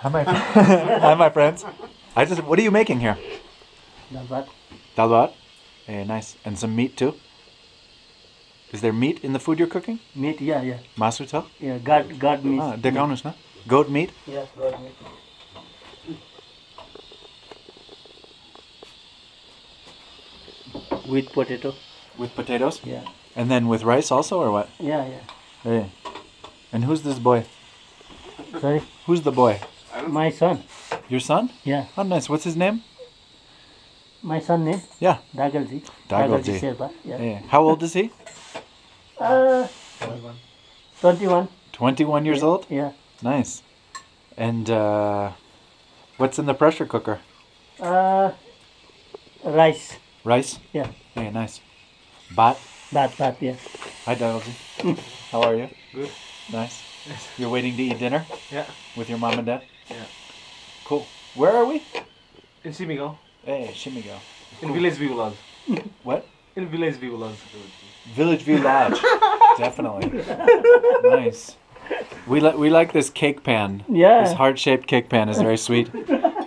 Hi, my friends. Hi, my friends. What are you making here? Dalbat. Dalbat? Hey, nice. And some meat too? Is there meat in the food you're cooking? Meat, yeah, yeah. Masur dal? Yeah, goat meat. Ah, deganus, no? Goat meat? Yes, goat meat. With potato. With potatoes? Yeah. And then with rice also, or what? Yeah, yeah. Hey. And who's this boy? Sorry? Who's the boy? My son. Your son? Yeah. Oh, nice. What's his name? My son's name? Yeah. Dargalji. Dargalji Sherpa. Yeah. Hey. How old is he? 21. 21 years old? Yeah. Nice. And what's in the pressure cooker? Rice. Rice? Yeah. Hey, nice. Bat? Bat, yeah. Hi, Dargalji. How are you? Good. Nice. You're waiting to eat dinner? Yeah. With your mom and dad? Yeah. Cool. Where are we? In Shimigo. Hey, Shimigo. In Village View Lodge. What? In Village View Lodge. Village View Lodge. Definitely. Nice. We like this cake pan. Yeah. This heart-shaped cake pan is very sweet.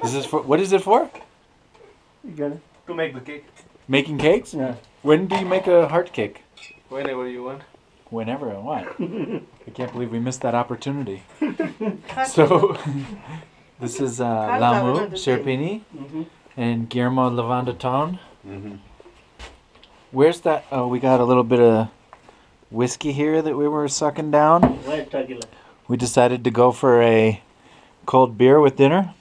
This is for, what is it for? You got it. To make the cake. Making cakes? Yeah. When do you make a heart cake? Whenever you want. Whenever I want. I can't believe we missed that opportunity. So, this is Lamu Sherpini and Guillermo Levandetone. Where's that? Oh, we got a little bit of whiskey here that we were sucking down. We decided to go for a cold beer with dinner.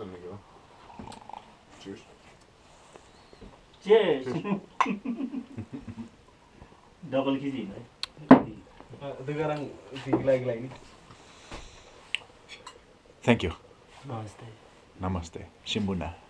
Let me go. Cheers. Cheers. Double kizzy, right? Thank you. Namaste. Namaste. Shimbuna.